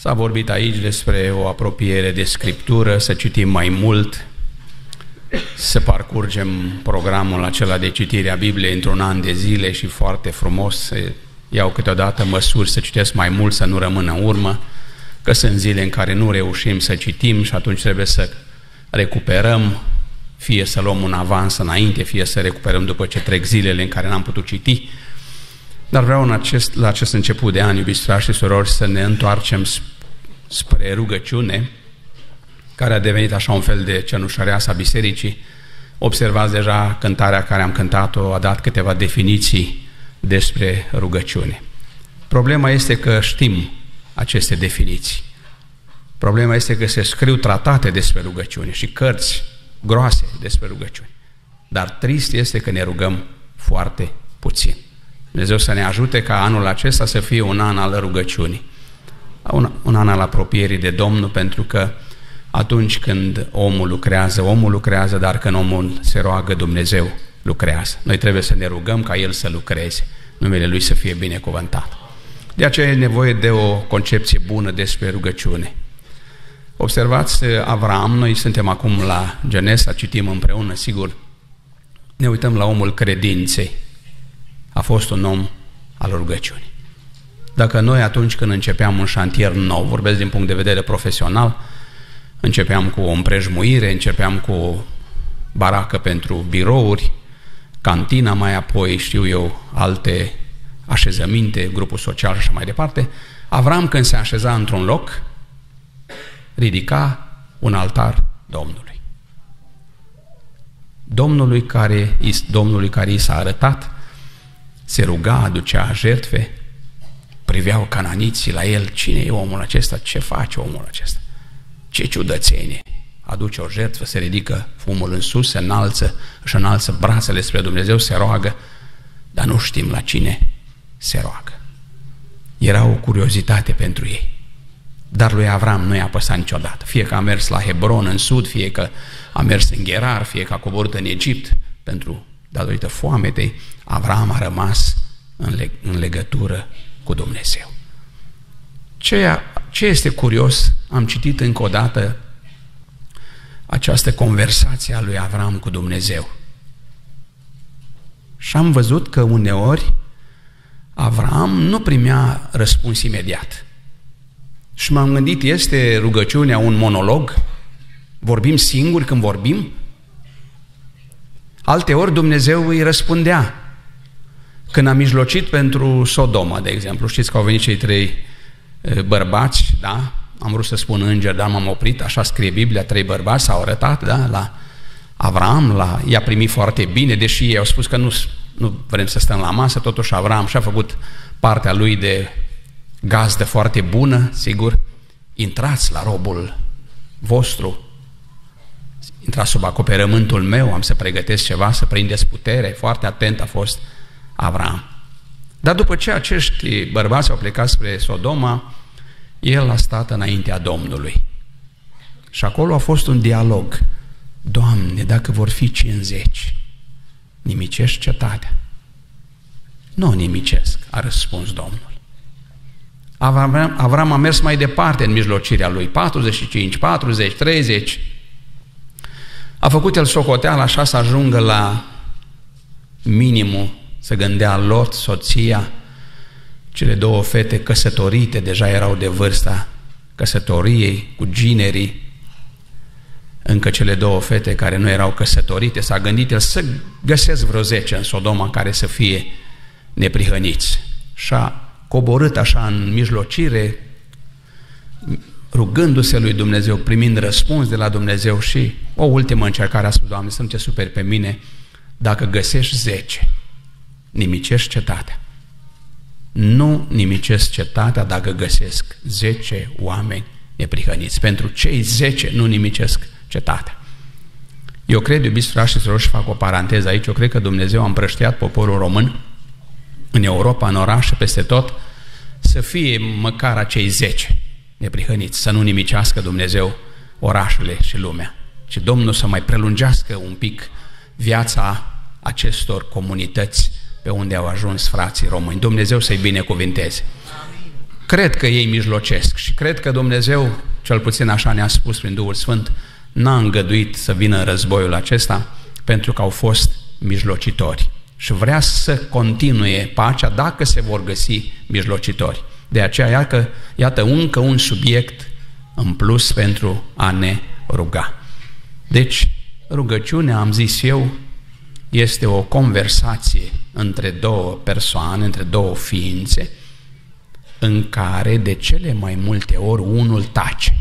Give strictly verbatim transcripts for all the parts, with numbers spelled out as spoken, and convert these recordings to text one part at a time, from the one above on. S-a vorbit aici despre o apropiere de Scriptură, să citim mai mult, să parcurgem programul acela de citire a Bibliei într-un an de zile și foarte frumos să iau câteodată măsuri să citesc mai mult, să nu rămână în urmă, că sunt zile în care nu reușim să citim și atunci trebuie să recuperăm, fie să luăm un avans înainte, fie să recuperăm după ce trec zilele în care n-am putut citi. Dar vreau în acest, la acest început de an, iubiți frați și surori, să ne întoarcem spre rugăciune, care a devenit așa un fel de cenușăreasă a bisericii. Observați deja cântarea care am cântat-o, a dat câteva definiții despre rugăciune. Problema este că știm aceste definiții. Problema este că se scriu tratate despre rugăciune și cărți groase despre rugăciune. Dar trist este că ne rugăm foarte puțin. Dumnezeu să ne ajute ca anul acesta să fie un an al rugăciunii, un, un an al apropierii de Domnul, pentru că atunci când omul lucrează, omul lucrează, dar când omul se roagă, Dumnezeu lucrează. Noi trebuie să ne rugăm ca El să lucreze, numele Lui să fie binecuvântat. De aceea e nevoie de o concepție bună despre rugăciune. Observați Avram, noi suntem acum la Genesa, citim împreună, sigur, ne uităm la omul credinței. A fost un om al rugăciunii. Dacă noi atunci când începeam un șantier nou, vorbesc din punct de vedere profesional, începeam cu o împrejmuire, începeam cu o baracă pentru birouri, cantina, mai apoi știu eu alte așezăminte, grupul social și așa mai departe, Avram când se așeza într-un loc, ridica un altar Domnului. Domnului care, Domnului care i s-a arătat, se ruga, aducea jertfe, priveau cananiții la el, cine e omul acesta, ce face omul acesta, ce ciudățenie, aduce o jertfă, se ridică fumul în sus, se înalță, își înalță brațele spre Dumnezeu, se roagă, dar nu știm la cine se roagă. Era o curiozitate pentru ei, dar lui Avram nu i-a păsat niciodată, fie că a mers la Hebron în sud, fie că a mers în Gerar, fie că a coborât în Egipt pentru datorită foametei, Avram a rămas în, leg în legătură cu Dumnezeu. Ceea, ce este curios, am citit încă o dată această conversație a lui Avram cu Dumnezeu. Și am văzut că uneori Avram nu primea răspuns imediat. Și m-am gândit, este rugăciunea un monolog? Vorbim singuri când vorbim? Alteori Dumnezeu îi răspundea. Când a mijlocit pentru Sodoma, de exemplu, știți că au venit cei trei bărbați, da? Am vrut să spun înger, dar m-am oprit, așa scrie Biblia, trei bărbați s-au arătat, da? La Avram, la... i-a primit foarte bine, deși ei au spus că nu, nu vrem să stăm la masă, totuși Avram și-a făcut partea lui de gazdă foarte bună, sigur, intrați la robul vostru, intrați sub acoperământul meu, am să pregătesc ceva, să prindeți putere, foarte atent a fost Avram. Dar după ce acești bărbați au plecat spre Sodoma, el a stat înaintea Domnului. Și acolo a fost un dialog. Doamne, dacă vor fi cincizeci, nimicești cetatea? Nu o nimicesc, a răspuns Domnul. Avram, Avram a mers mai departe în mijlocirea lui, patruzeci și cinci, patruzeci, treizeci. A făcut el socoteala așa să ajungă la minimul, să gândea Lot, soția, cele două fete căsătorite, deja erau de vârsta căsătoriei, cu ginerii, încă cele două fete care nu erau căsătorite, s-a gândit el să găsesc vreo zece în Sodoma care să fie neprihăniți. Și a coborât așa în mijlocire, rugându-se lui Dumnezeu, primind răspuns de la Dumnezeu și o ultimă încercare a spus, Doamne, să nu te superi pe mine, dacă găsești zece, nimicești cetatea. Nu nimicesc cetatea dacă găsesc zece oameni neprihăniți. Pentru cei zece nu nimicesc cetatea. Eu cred, iubiți frați și surori, și fac o paranteză aici, eu cred că Dumnezeu a împrăștiat poporul român în Europa, în oraș, peste tot, să fie măcar acei zece neprihăniți, să nu nimicească Dumnezeu orașele și lumea, ci Domnul să mai prelungească un pic viața acestor comunități pe unde au ajuns frații români. Dumnezeu să-i binecuvinteze. cred că ei mijlocesc și cred că Dumnezeu, cel puțin așa ne-a spus prin Duhul Sfânt, n-a îngăduit să vină războiul acesta pentru că au fost mijlocitori. Și vrea să continue pacea dacă se vor găsi mijlocitori. De aceea, iată, încă un subiect în plus pentru a ne ruga. Deci, rugăciunea, am zis eu, este o conversație între două persoane, între două ființe, în care de cele mai multe ori unul tace.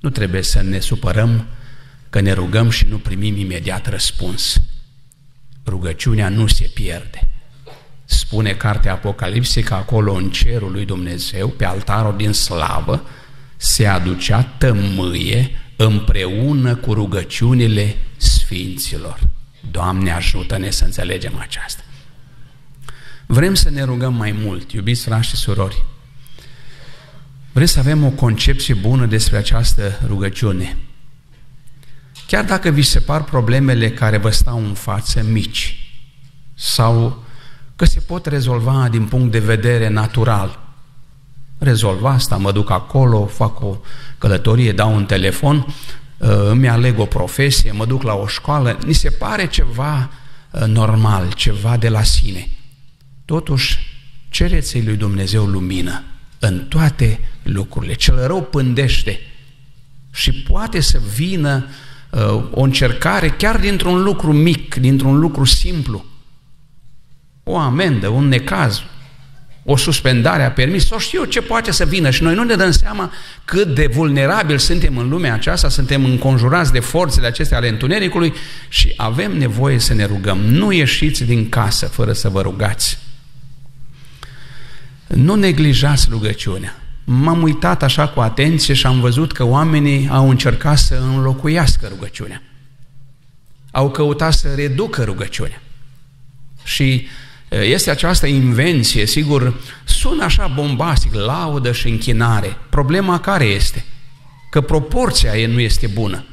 Nu trebuie să ne supărăm că ne rugăm și nu primim imediat răspuns. Rugăciunea nu se pierde. Spune cartea Apocalipsei că acolo în cerul lui Dumnezeu, pe altarul din slavă, se aducea tămâie împreună cu rugăciunile sfinților. Doamne, ajută-ne să înțelegem aceasta. Vrem să ne rugăm mai mult, iubiți frați și surori. Vrem să avem o concepție bună despre această rugăciune. Chiar dacă vi se par problemele care vă stau în față mici sau că se pot rezolva din punct de vedere natural. Rezolv asta, mă duc acolo, fac o călătorie, dau un telefon, îmi aleg o profesie, mă duc la o școală, ni se pare ceva normal, ceva de la sine. Totuși, cereți-i lui Dumnezeu lumină în toate lucrurile. Cel rău pândește și poate să vină o încercare chiar dintr-un lucru mic, dintr-un lucru simplu. O amendă, un necaz, o suspendare a permis, sau știu eu ce poate să vină și noi nu ne dăm seama cât de vulnerabili suntem în lumea aceasta, suntem înconjurați de forțele acestea ale întunericului și avem nevoie să ne rugăm. Nu ieșiți din casă fără să vă rugați. Nu neglijați rugăciunea. M-am uitat așa cu atenție și am văzut că oamenii au încercat să înlocuiască rugăciunea. Au căutat să reducă rugăciunea. Și este această invenție, sigur, sună așa bombastic, laudă și închinare. Problema care este? Că proporția ei nu este bună.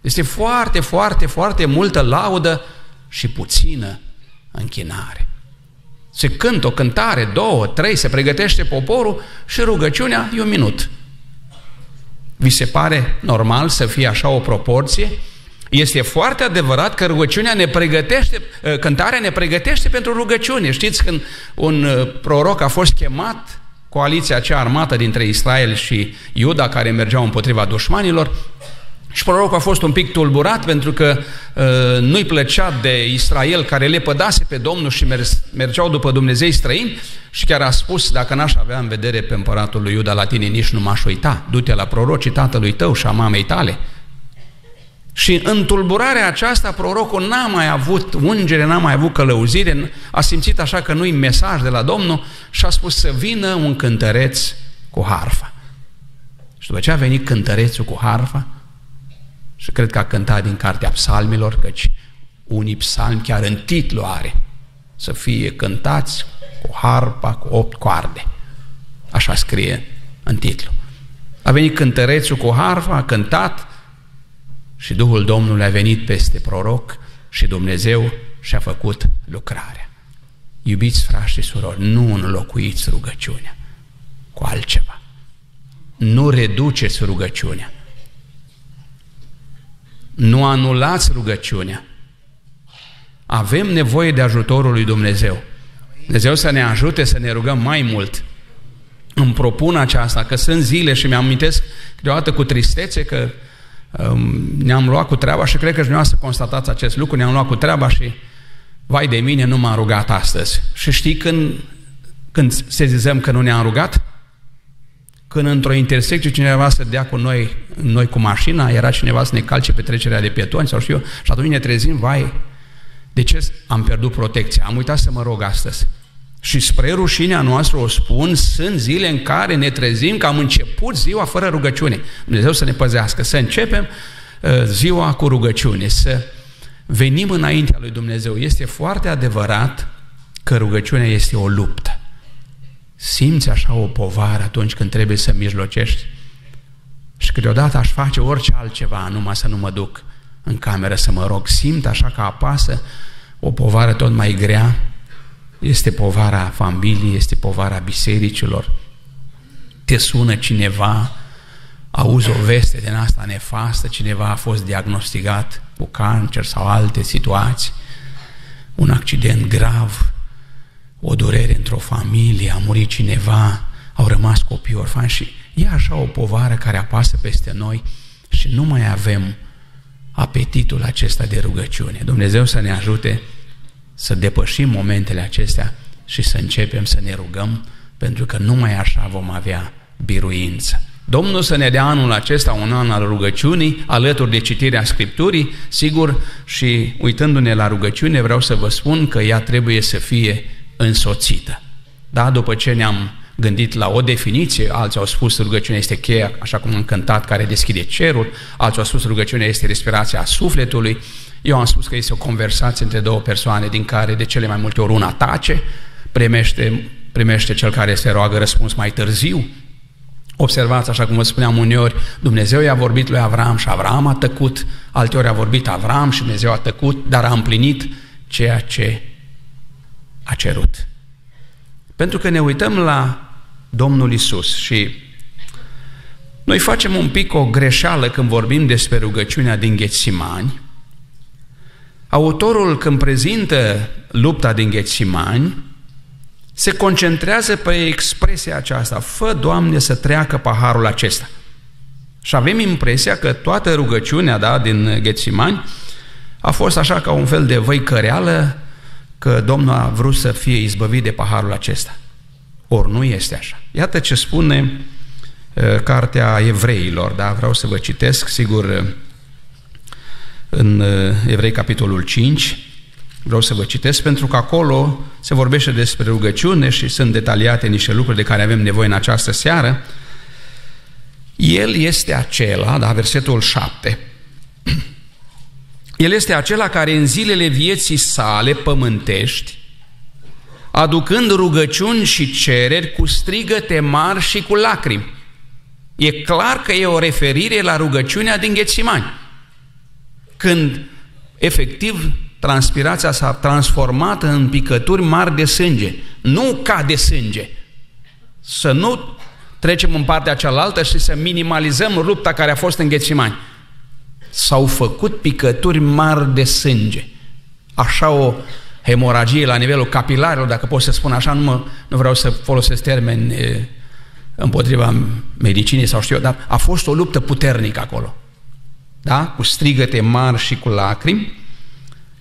Este foarte, foarte, foarte multă laudă și puțină închinare. Se cântă o cântare, două, trei, se pregătește poporul și rugăciunea e un minut. Vi se pare normal să fie așa o proporție? Este foarte adevărat că rugăciunea ne pregătește, cântarea ne pregătește pentru rugăciune. Știți, când un proroc a fost chemat, coaliția acea armată dintre Israel și Iuda, care mergeau împotriva dușmanilor, și prorocul a fost un pic tulburat pentru că uh, nu-i plăcea de Israel, care le pădase pe Domnul și mergeau după dumnezei străini, și chiar a spus: dacă n-aș avea în vedere pe împăratul lui Iuda, la tine nici nu m-aș uita, du-te la prorocii tatălui tău și a mamei tale. Și în tulburarea aceasta prorocul n-a mai avut ungere, n-a mai avut călăuzire, a simțit așa că nu-i mesaj de la Domnul și a spus să vină un cântăreț cu harfa. Și după ce a venit cântărețul cu harfa, și cred că a cântat din cartea psalmilor, căci unii psalmi chiar în titlu are să fie cântați cu harpa cu opt coarde. Așa scrie în titlu. A venit cântărețul cu harfa, a cântat și Duhul Domnului a venit peste proroc și Dumnezeu și-a făcut lucrarea. Iubiți frați și surori, nu înlocuiți rugăciunea cu altceva. Nu reduceți rugăciunea. Nu anulați rugăciunea. Avem nevoie de ajutorul lui Dumnezeu. Dumnezeu să ne ajute să ne rugăm mai mult. Îmi propun aceasta, că sunt zile și mi-am amintesc deodată cu tristețe că um, ne-am luat cu treaba și cred că și noi să constatați acest lucru, ne-am luat cu treaba și vai de mine, nu m-am rugat astăzi. Și știi când, când sezizăm că nu ne-am rugat? Când într-o intersecție cineva să dea cu noi, noi cu mașina, era cineva să ne calce pe trecerea de pietoni sau știu eu, și atunci ne trezim, vai, de ce am pierdut protecția? Am uitat să mă rog astăzi. Și spre rușinea noastră o spun, sunt zile în care ne trezim că am început ziua fără rugăciune. Dumnezeu să ne păzească, să începem ziua cu rugăciune, să venim înaintea lui Dumnezeu. Este foarte adevărat că rugăciunea este o luptă. Simți așa o povară atunci când trebuie să mijlocești și câteodată aș face orice altceva numai să nu mă duc în cameră să mă rog. Simt așa că apasă o povară tot mai grea. este povara familiei, este povara bisericilor. Te sună cineva, auzi o veste din asta nefastă, cineva a fost diagnosticat cu cancer sau alte situații, un accident grav, o durere într-o familie, a murit cineva, au rămas copii orfani și e așa o povară care apasă peste noi și nu mai avem apetitul acesta de rugăciune. Dumnezeu să ne ajute să depășim momentele acestea și să începem să ne rugăm, pentru că numai așa vom avea biruință. Domnul să ne dea anul acesta un an al rugăciunii, alături de citirea Scripturii, sigur, și uitându-ne la rugăciune, vreau să vă spun că ea trebuie să fie însoțită. Da? După ce ne-am gândit la o definiție, alții au spus rugăciunea este cheia, așa cum am cântat, care deschide cerul, alții au spus rugăciunea este respirația sufletului, eu am spus că este o conversație între două persoane din care de cele mai multe ori una tace, primește, primește cel care se roagă răspuns mai târziu. Observați, așa cum vă spuneam, uneori Dumnezeu i-a vorbit lui Avram și Avram a tăcut, alteori a vorbit Avram și Dumnezeu a tăcut, dar a împlinit ceea ce a cerut. Pentru că ne uităm la Domnul Isus și noi facem un pic o greșeală când vorbim despre rugăciunea din Ghetsimani. Autorul, când prezintă lupta din Ghetsimani, se concentrează pe expresia aceasta, fă, Doamne, să treacă paharul acesta. Și avem impresia că toată rugăciunea, da, din Ghetsimani a fost așa ca un fel de văicăreală, că Domnul a vrut să fie izbăvit de paharul acesta. Ori nu este așa. Iată ce spune uh, Cartea Evreilor, da? Vreau să vă citesc, sigur, în uh, Evrei, capitolul cinci, vreau să vă citesc, pentru că acolo se vorbește despre rugăciune și sunt detaliate niște lucruri de care avem nevoie în această seară. El este acela, da, versetul șapte, El este acela care în zilele vieții sale pământești, aducând rugăciuni și cereri cu strigăte mari și cu lacrimi. E clar că e o referire la rugăciunea din Ghetsimani, când efectiv transpirația s-a transformat în picături mari de sânge, nu ca de sânge. Să nu trecem în partea cealaltă și să minimalizăm lupta care a fost în Ghetsimani. S-au făcut picături mari de sânge. Așa o hemoragie la nivelul capilarilor, dacă pot să spun așa, nu, mă, nu vreau să folosesc termeni e, împotriva medicinii sau știu eu, dar a fost o luptă puternică acolo. Da? Cu strigăte mari și cu lacrimi,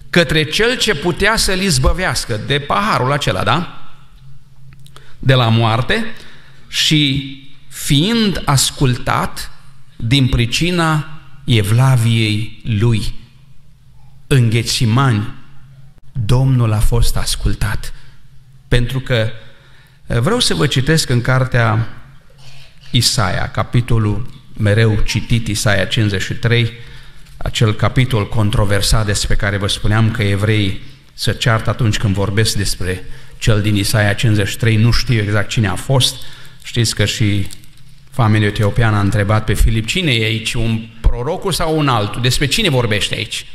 către cel ce putea să-l izbăvească de paharul acela, da? De la moarte, și fiind ascultat din pricina evlaviei lui. În Ghetsimani Domnul a fost ascultat, pentru că vreau să vă citesc în cartea Isaia, capitolul mereu citit, Isaia cincizeci și trei, acel capitol controversat despre care vă spuneam că evreii se ceartă atunci când vorbesc despre cel din Isaia cincizeci și trei, nu știu exact cine a fost. Știți că și familia etiopiană a întrebat pe Filip, cine e aici, un prorocul sau un altul? Despre cine vorbește aici?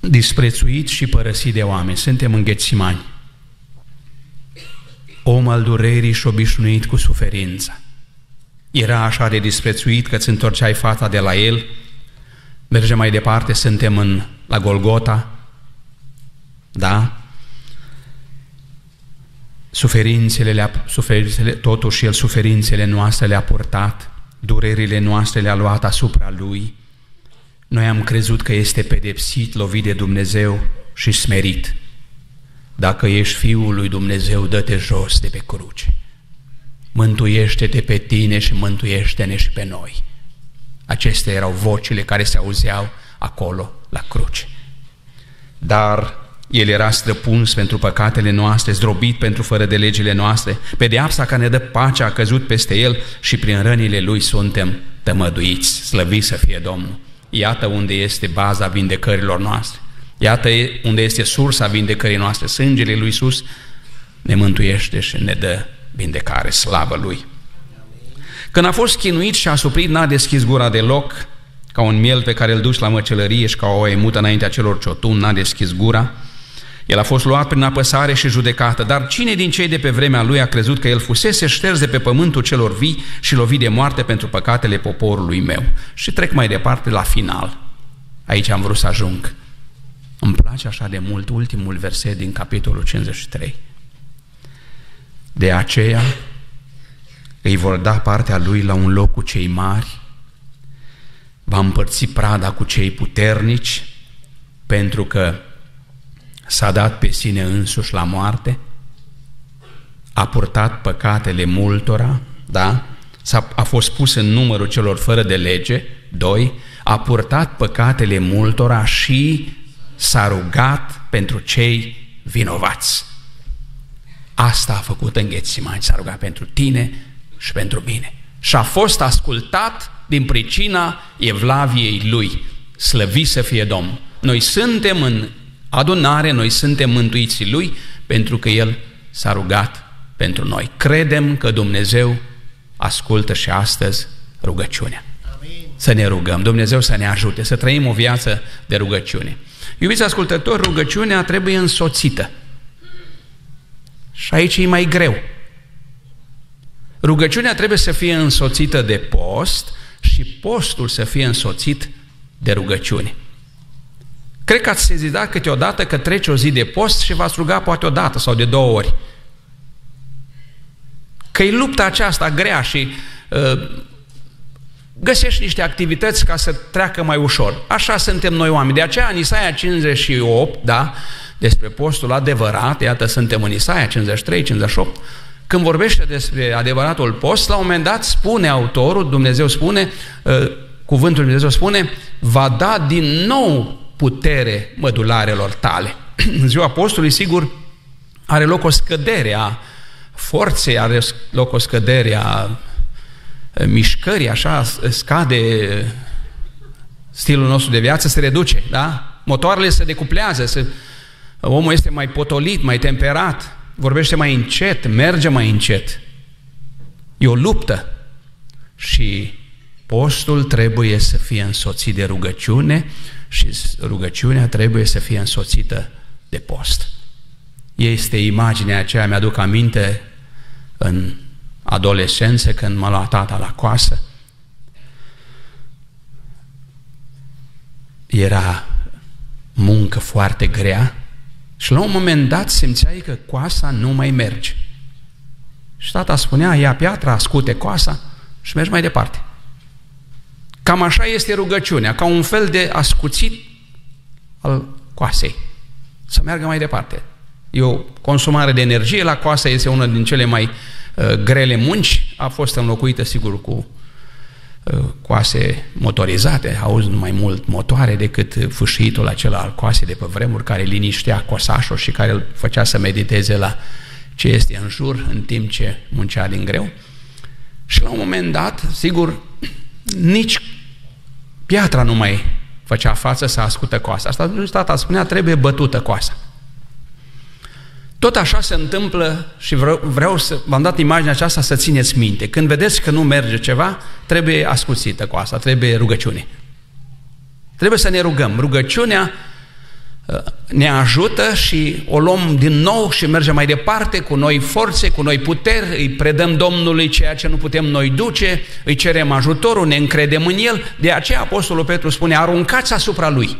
Disprețuit și părăsit de oameni, suntem în Ghetsimani. Om al durerii și obișnuit cu suferința. Era așa de disprețuit că îți întorceai fața de la el. Mergem mai departe, suntem în, la Golgota. Da? Suferințele, le-a, suferințele, totuși el suferințele noastre le-a purtat, durerile noastre le-a luat asupra lui. Noi am crezut că este pedepsit, lovit de Dumnezeu și smerit. Dacă ești Fiul lui Dumnezeu, dă-te jos de pe cruce. Mântuiește-te pe tine și mântuiește-ne și pe noi. Acestea erau vocile care se auzeau acolo la cruce. Dar el era străpuns pentru păcatele noastre, zdrobit pentru fără de legile noastre, pedeapsa care ne dă pacea a căzut peste el și prin rănile lui suntem tămăduiți, slăviți să fie Domnul. Iată unde este baza vindecărilor noastre, iată unde este sursa vindecării noastre, sângele lui Iisus ne mântuiește și ne dă vindecare, slavă lui. Când a fost chinuit și asuprit, n-a deschis gura deloc, ca un miel pe care îl duci la măcelărie și ca o oaie mută înaintea celor ciotuni, n-a deschis gura. El a fost luat prin apăsare și judecată, dar cine din cei de pe vremea lui a crezut că el fusese șters de pe pământul celor vii și lovit de moarte pentru păcatele poporului meu? Și trec mai departe la final. Aici am vrut să ajung. Îmi place așa de mult ultimul verset din capitolul cincizeci și trei. De aceea îi vor da partea lui la un loc cu cei mari, va împărți prada cu cei puternici, pentru că s-a dat pe sine însuși la moarte, a purtat păcatele multora, da? S-a, a fost pus în numărul celor fără de lege, doi, a purtat păcatele multora și s-a rugat pentru cei vinovați. Asta a făcut în Ghetsimani, s-a rugat pentru tine și pentru mine. Și a fost ascultat din pricina evlaviei lui. Slăvit să fie Domn! Noi suntem în adunare, noi suntem mântuiții lui, pentru că el s-a rugat pentru noi. Credem că Dumnezeu ascultă și astăzi rugăciunea. Amin. Să ne rugăm, Dumnezeu să ne ajute, să trăim o viață de rugăciune. Iubiți ascultători, rugăciunea trebuie însoțită. Și aici e mai greu. Rugăciunea trebuie să fie însoțită de post și postul să fie însoțit de rugăciune. Cred că ați sezizat câteodată că trece o zi de post și v-ați ruga poate o dată sau de două ori. Că-i lupta aceasta grea și uh, găsești niște activități ca să treacă mai ușor. Așa suntem noi oameni. De aceea în Isaia cincizeci și opt, da, despre postul adevărat, iată suntem în Isaia cincizeci și trei, cincizeci și opt, când vorbește despre adevăratul post, la un moment dat spune autorul, Dumnezeu spune, uh, cuvântul Dumnezeu spune, va da din nou putere mădularelor tale. În ziua postului, sigur, are loc o scădere a forței, are loc o scădere a mișcării, așa scade stilul nostru de viață, se reduce, da? Motoarele se decuplează, se... omul este mai potolit, mai temperat, vorbește mai încet, merge mai încet. E o luptă și postul trebuie să fie însoțit de rugăciune și rugăciunea trebuie să fie însoțită de post. Este imaginea aceea, mi-aduc aminte în adolescență când m-a luat tata la coasă. Era muncă foarte grea și la un moment dat simțeai că coasa nu mai merge. Și tata spunea, ia piatra, ascute coasa și mergi mai departe. Cam așa este rugăciunea, ca un fel de ascuțit al coasei. Să meargă mai departe. E o consumare de energie, la coasă este una din cele mai uh, grele munci, a fost înlocuită, sigur, cu uh, coase motorizate, auzi mai mult motoare decât fâșitul acela al coasei de pe vremuri, care liniștea cosașul și care îl făcea să mediteze la ce este în jur, în timp ce muncea din greu. Și la un moment dat, sigur, nici piatra nu mai făcea față să ascută coasa. Asta tata spunea, trebuie bătută coasa. Tot așa se întâmplă și vreau, vreau să v-am dat imaginea aceasta să țineți minte. Când vedeți că nu merge ceva, trebuie ascuțită coasa, trebuie rugăciune. Trebuie să ne rugăm. Rugăciunea ne ajută și o luăm din nou și mergem mai departe cu noi forțe, cu noi puteri, îi predăm Domnului ceea ce nu putem noi duce, îi cerem ajutorul, ne încredem în El. De aceea Apostolul Petru spune, aruncați asupra Lui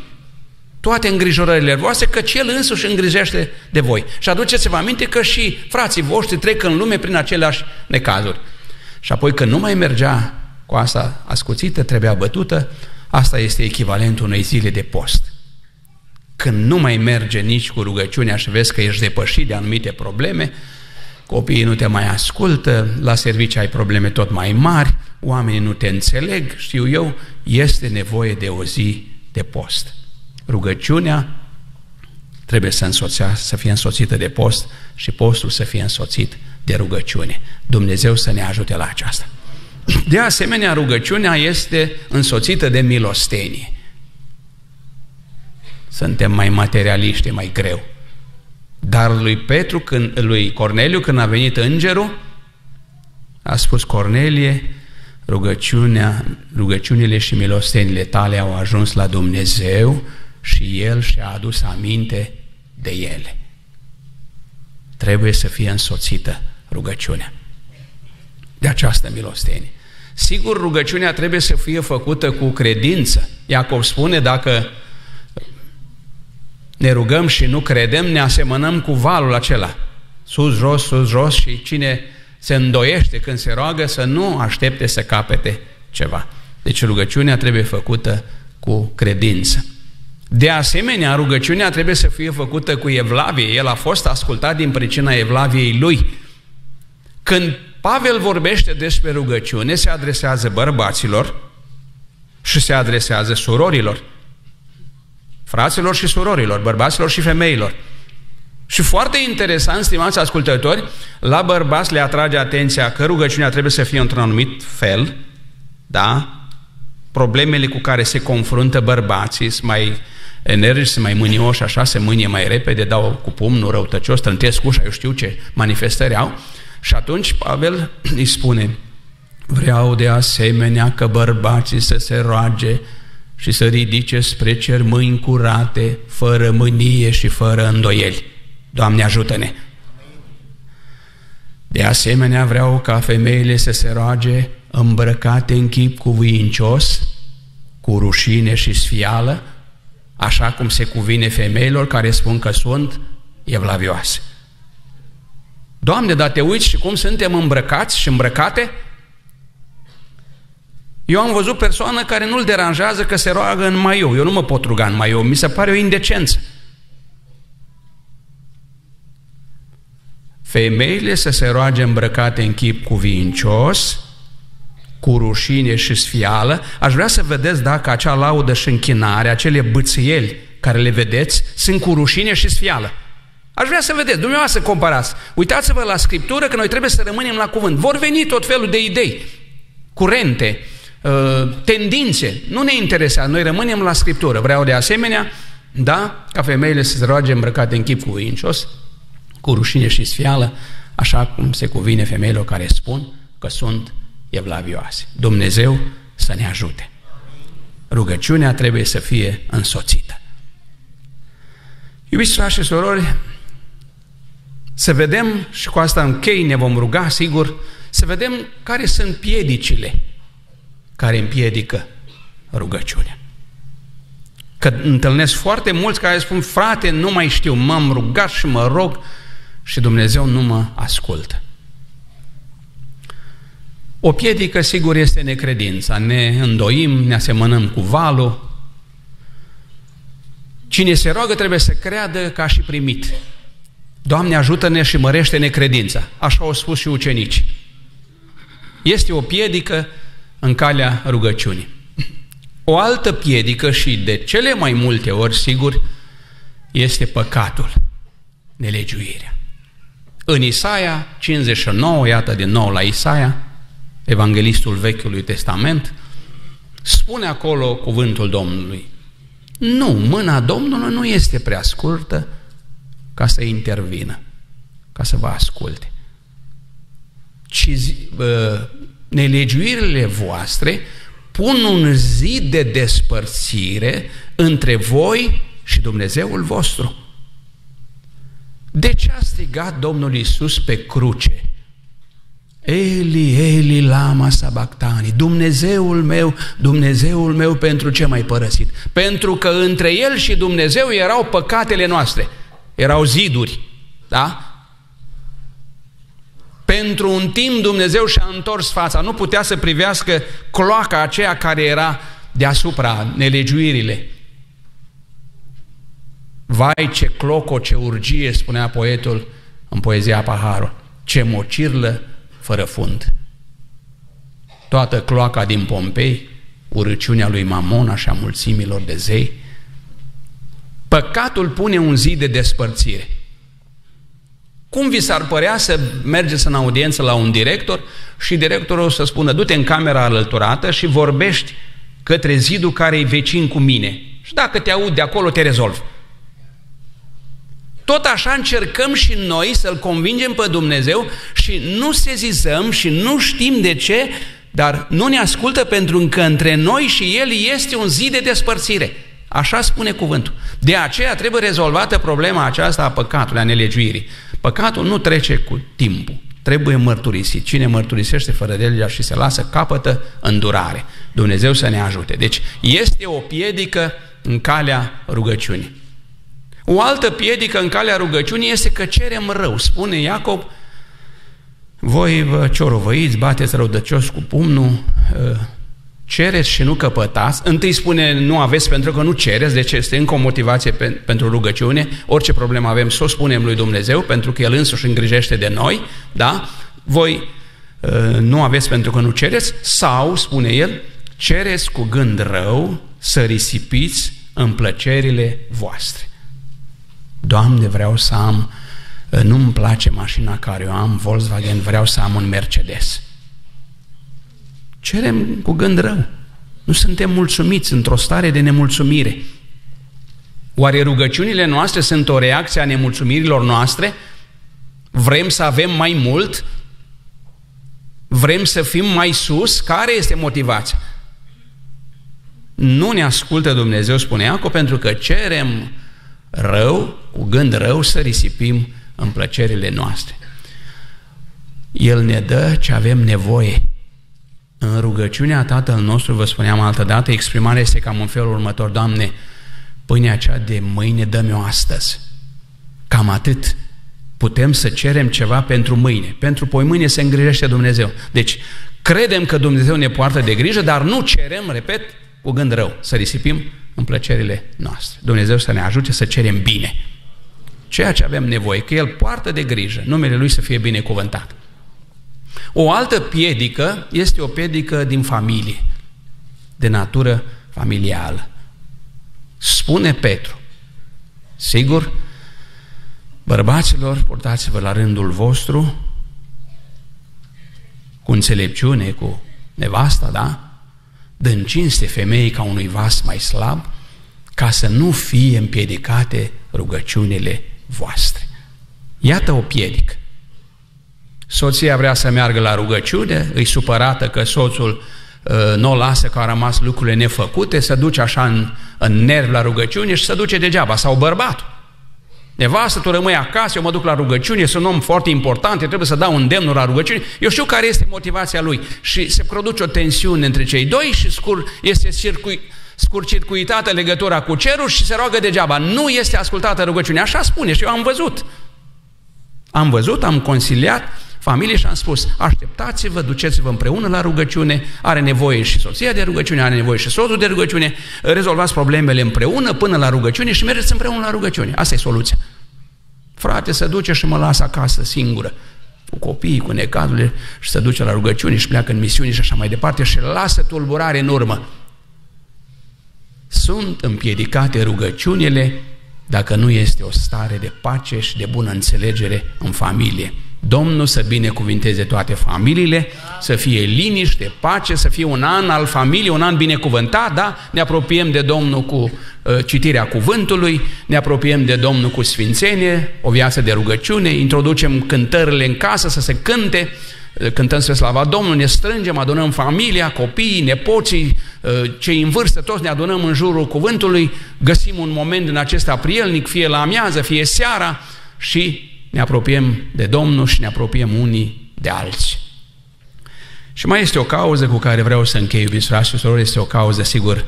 toate îngrijorările voastre, căci El însuși îngrijește de voi. Și aduceți-vă aminte că și frații voștri trec în lume prin aceleași necazuri. Și apoi când nu mai mergea cu asta ascuțită, trebuia bătută, asta este echivalentul unei zile de post. Când nu mai merge nici cu rugăciunea și vezi că ești depășit de anumite probleme, copiii nu te mai ascultă, la serviciu ai probleme tot mai mari, oamenii nu te înțeleg, știu eu, este nevoie de o zi de post. Rugăciunea trebuie să, însoțea, să fie însoțită de post și postul să fie însoțit de rugăciune. Dumnezeu să ne ajute la aceasta. De asemenea, rugăciunea este însoțită de milostenie. Suntem mai materialiști, mai greu. Dar lui Petru, când, lui Corneliu, când a venit îngerul, a spus, Cornelie, rugăciunea, rugăciunile și milostenile tale au ajuns la Dumnezeu și El și-a adus aminte de ele. Trebuie să fie însoțită rugăciunea de această milostenie. Sigur, rugăciunea trebuie să fie făcută cu credință. Iacov spune, dacă ne rugăm și nu credem, ne asemănăm cu valul acela. Sus, jos, sus, jos, și cine se îndoiește când se roagă să nu aștepte să capete ceva. Deci rugăciunea trebuie făcută cu credință. De asemenea, rugăciunea trebuie să fie făcută cu evlavie. El a fost ascultat din pricina evlaviei lui. Când Pavel vorbește despre rugăciune, se adresează bărbaților și se adresează surorilor, fraților și surorilor, bărbaților și femeilor. Și foarte interesant, stimați ascultători, la bărbați le atrage atenția că rugăciunea trebuie să fie într-un anumit fel, da? Problemele cu care se confruntă bărbații sunt mai energici, sunt mai mânioși, așa, se mânie mai repede, dau cu pumnul răutăcios, trântesc ușa, eu știu ce manifestări au. Și atunci Pavel îi spune, vreau de asemenea că bărbații să se roage și să ridice spre cer mâini curate, fără mânie și fără îndoieli. Doamne, ajută-ne! De asemenea, vreau ca femeile să se roage îmbrăcate în chip cuvincios, cu rușine și sfială, așa cum se cuvine femeilor care spun că sunt evlavioase. Doamne, dar te uiți și cum suntem îmbrăcați și îmbrăcate? Eu am văzut persoană care nu-l deranjează că se roagă în maiou. Eu nu mă pot ruga în maiou, mi se pare o indecență. Femeile să se roage îmbrăcate în chip cuvincios, cu rușine și sfială. Aș vrea să vedeți dacă acea laudă și închinare, acele bâțâieli care le vedeți, sunt cu rușine și sfială. Aș vrea să vedeți, dumneavoastră să comparați. Uitați-vă la Scriptură că noi trebuie să rămânem la cuvânt. Vor veni tot felul de idei, curente, tendințe. Nu ne interesează, noi rămânem la Scriptură. Vreau de asemenea, da, ca femeile să se roage îmbrăcate în chip cuvincios, cu rușine și sfială, așa cum se cuvine femeilor care spun că sunt evlavioase. Dumnezeu să ne ajute. Rugăciunea trebuie să fie însoțită. Iubiți frați și sorori, să vedem, și cu asta închei, ne vom ruga, sigur, să vedem care sunt piedicile care împiedică rugăciunea. Că întâlnesc foarte mulți care spun, frate, nu mai știu, m-am rugat și mă rog și Dumnezeu nu mă ascultă. O piedică, sigur, este necredința. Ne îndoim, ne asemănăm cu valul. Cine se roagă trebuie să creadă că a și primit. Doamne, ajută-ne și mărește-ne credința. Așa au spus și ucenici. Este o piedică în calea rugăciunii. O altă piedică, și de cele mai multe ori, sigur, este păcatul, nelegiuirea. În Isaia cincizeci și nouă, iată din nou la Isaia, evanghelistul Vechiului Testament, spune acolo cuvântul Domnului. Nu, mâna Domnului nu este prea scurtă ca să intervină, ca să vă asculte. Ci uh, nelegiuirile voastre pun un zid de despărțire între voi și Dumnezeul vostru. De ce a strigat Domnul Iisus pe cruce? Eli, Eli, lama sabactani, Dumnezeul meu, Dumnezeul meu, pentru ce m-ai părăsit? Pentru că între El și Dumnezeu erau păcatele noastre, erau ziduri, da? Pentru un timp Dumnezeu și-a întors fața, nu putea să privească cloaca aceea care era deasupra, nelegiuirile. Vai, ce cloco, ce urgie, spunea poetul în poezia Paharul, ce mocirlă fără fund. Toată cloaca din Pompei, urăciunea lui Mamona și a mulțimilor de zei. Păcatul pune un zid de despărțire. Cum vi s-ar părea să mergeți în audiență la un director și directorul să spună, du-te în camera alăturată și vorbești către zidul care e vecin cu mine și dacă te aud de acolo te rezolv. Tot așa încercăm și noi să-L convingem pe Dumnezeu și nu sezizăm și nu știm de ce, dar nu ne ascultă pentru că între noi și El este un zid de despărțire. Așa spune cuvântul. De aceea trebuie rezolvată problema aceasta a păcatului, a nelegiuirii. Păcatul nu trece cu timpul. Trebuie mărturisit. Cine mărturisește fără de legea și se lasă, capătă îndurare. Dumnezeu să ne ajute. Deci este o piedică în calea rugăciunii. O altă piedică în calea rugăciunii este că cerem rău. Spune Iacob, voi vă ciorovăiți, bateți răudăcios cu pumnul, cereți și nu căpătați. Întâi spune nu aveți pentru că nu cereți, deci este încă o motivație pentru rugăciune. Orice problemă avem să o spunem lui Dumnezeu, pentru că El însuși îngrijește de noi. Da? Voi nu aveți pentru că nu cereți, sau, spune El, cereți cu gând rău să risipiți în plăcerile voastre. Doamne, vreau să am, nu-mi place mașina care o am, Volkswagen, vreau să am un Mercedes. Cerem cu gând rău. Nu suntem mulțumiți, într-o stare de nemulțumire. Oare rugăciunile noastre sunt o reacție a nemulțumirilor noastre? Vrem să avem mai mult? Vrem să fim mai sus? Care este motivația? Nu ne ascultă Dumnezeu, spune Iacob, pentru că cerem rău, cu gând rău, să risipim în plăcerile noastre. El ne dă ce avem nevoie. În rugăciunea Tatăl nostru, vă spuneam altădată, exprimarea este cam în felul următor: Doamne, pâinea cea de mâine dă-mi-o astăzi. Cam atât. Putem să cerem ceva pentru mâine. Pentru poimâine se îngrijește Dumnezeu. Deci, credem că Dumnezeu ne poartă de grijă, dar nu cerem, repet, cu gând rău, să risipim în plăcerile noastre. Dumnezeu să ne ajute să cerem bine ceea ce avem nevoie, că El poartă de grijă, numele Lui să fie binecuvântat. O altă piedică este o piedică din familie, de natură familială. Spune Petru, sigur, bărbaților, purtați-vă la rândul vostru cu înțelepciune, cu nevasta, da? Dând cinste femeii ca unui vas mai slab, ca să nu fie împiedicate rugăciunile voastre. Iată o piedică. Soția vrea să meargă la rugăciune, îi supărată că soțul uh, nu o lasă, că au rămas lucrurile nefăcute, se duce așa în, în nerv la rugăciune și se duce degeaba, sau bărbatul. Nevastă, tu rămâi acasă, eu mă duc la rugăciune, sunt un om foarte important, trebuie să dau un demnul la rugăciune. Eu știu care este motivația lui. Și se produce o tensiune între cei doi și scur, este circuit, scurcircuitată legătura cu cerul și se roagă degeaba. Nu este ascultată rugăciunea. Așa spune și eu am văzut. Am văzut, am conciliat familie și am spus, așteptați-vă, duceți-vă împreună la rugăciune, are nevoie și soția de rugăciune, are nevoie și soțul de rugăciune, rezolvați problemele împreună până la rugăciune și mergeți împreună la rugăciune. Asta e soluția. Frate se duce și mă lasă acasă singură, cu copiii, cu necazurile, și se duce la rugăciune și pleacă în misiuni și așa mai departe și lasă tulburare în urmă. Sunt împiedicate rugăciunile dacă nu este o stare de pace și de bună înțelegere în familie. Domnul să binecuvinteze toate familiile, să fie liniște, pace, să fie un an al familiei, un an binecuvântat, da? Ne apropiem de Domnul cu uh, citirea cuvântului, ne apropiem de Domnul cu sfințenie, o viață de rugăciune, introducem cântările în casă să se cânte, cântăm spre slava Domnului, ne strângem, adunăm familia, copiii, nepoții, cei în vârstă, toți ne adunăm în jurul cuvântului, găsim un moment în acesta prielnic, fie la amiază, fie seara, și ne apropiem de Domnul și ne apropiem unii de alții. Și mai este o cauză cu care vreau să închei, iubiți frați și surori, este o cauză, sigur,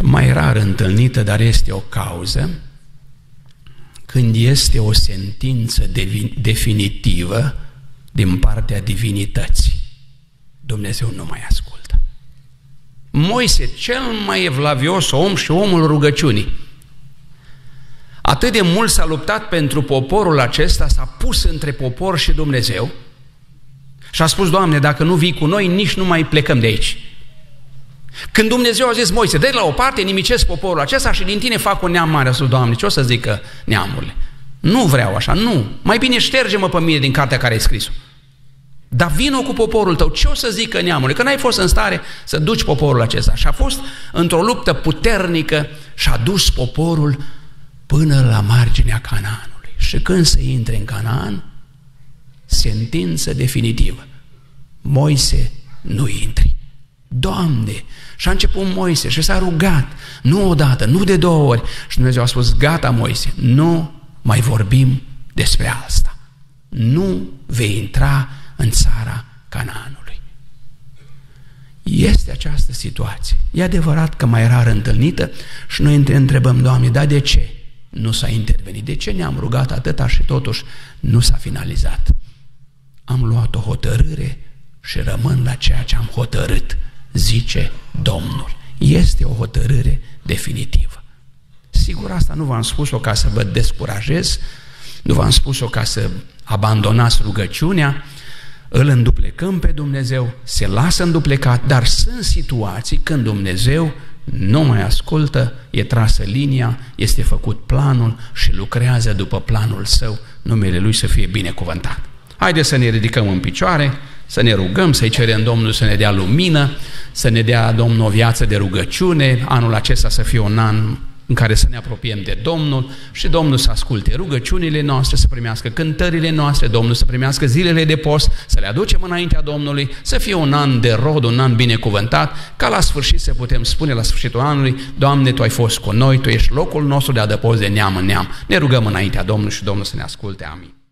mai rar întâlnită, dar este o cauză, când este o sentință definitivă din partea divinității. Dumnezeu nu mai ascultă. Moise, cel mai evlavios om și omul rugăciunii, atât de mult s-a luptat pentru poporul acesta, s-a pus între popor și Dumnezeu și a spus, Doamne, dacă nu vii cu noi, nici nu mai plecăm de aici. Când Dumnezeu a zis, Moise, dă-i la o parte, nimicesc poporul acesta și din tine fac un neam mare. A spus, Doamne, ce o să zică neamurile? Nu vreau așa, nu. Mai bine șterge-mă pe mine din cartea care ai scris-o. Dar vină cu poporul tău, ce o să zică neamurile? Că n-ai fost în stare să duci poporul acesta. Și a fost într-o luptă puternică și a dus poporul până la marginea Canaanului. Și când se intre în Canaan, sentință definitivă. Moise, nu intri. Doamne! Și a început Moise și s-a rugat, nu odată, nu de două ori. Și Dumnezeu a spus, gata Moise, nu mai vorbim despre asta. Nu vei intra în țara Canaanului. Este această situație. E adevărat că mai rar întâlnită și noi întrebăm, Doamne, dar de ce nu s-a intervenit? De ce ne-am rugat atâta și totuși nu s-a finalizat? Am luat o hotărâre și rămân la ceea ce am hotărât, zice Domnul. Este o hotărâre definitivă. Sigur, asta nu v-am spus-o ca să vă descurajez, nu v-am spus-o ca să abandonați rugăciunea, îl înduplecăm pe Dumnezeu, se lasă înduplecat, dar sunt situații când Dumnezeu nu mai ascultă, e trasă linia, este făcut planul și lucrează după planul său, numele Lui să fie binecuvântat. Haideți să ne ridicăm în picioare, să ne rugăm, să-i cerem Domnul să ne dea lumină, să ne dea Domnul o viață de rugăciune, anul acesta să fie un an în care să ne apropiem de Domnul și Domnul să asculte rugăciunile noastre, să primească cântările noastre, Domnul să primească zilele de post, să le aducem înaintea Domnului, să fie un an de rod, un an binecuvântat, ca la sfârșit să putem spune la sfârșitul anului, Doamne, Tu ai fost cu noi, Tu ești locul nostru de adăpost de neam în neam. Ne rugăm înaintea Domnului și Domnul să ne asculte. Amin.